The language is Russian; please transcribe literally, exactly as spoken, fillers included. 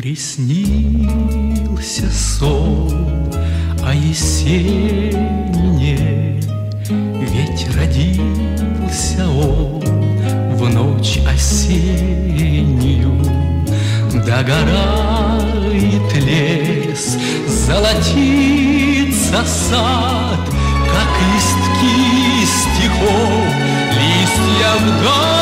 Приснился сон о Есенине, ведь родился он в ночь осеннюю. Догорает лес, золотится сад, как листки стихов, листья вдаль.